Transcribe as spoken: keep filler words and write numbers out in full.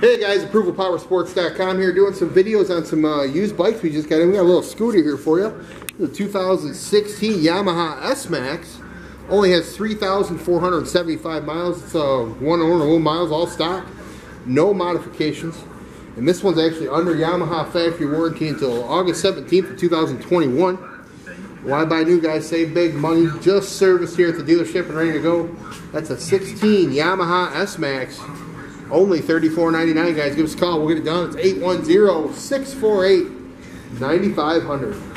Hey guys, Approval Power Sports dot com here doing some videos on some uh, used bikes we just got in. We got a little scooter here for you. The two thousand sixteen Yamaha S max. Only has three thousand four hundred seventy-five miles. It's uh, one owner, one miles, all stock. No modifications. And this one's actually under Yamaha factory warranty until August seventeenth of two thousand twenty-one. Why buy new, guys? Save big money. Just serviced here at the dealership and ready to go. That's a sixteen Yamaha S max. Only thirty-four ninety-nine, guys. Give us a call. We'll get it done. It's eight one zero, six four eight, nine five hundred.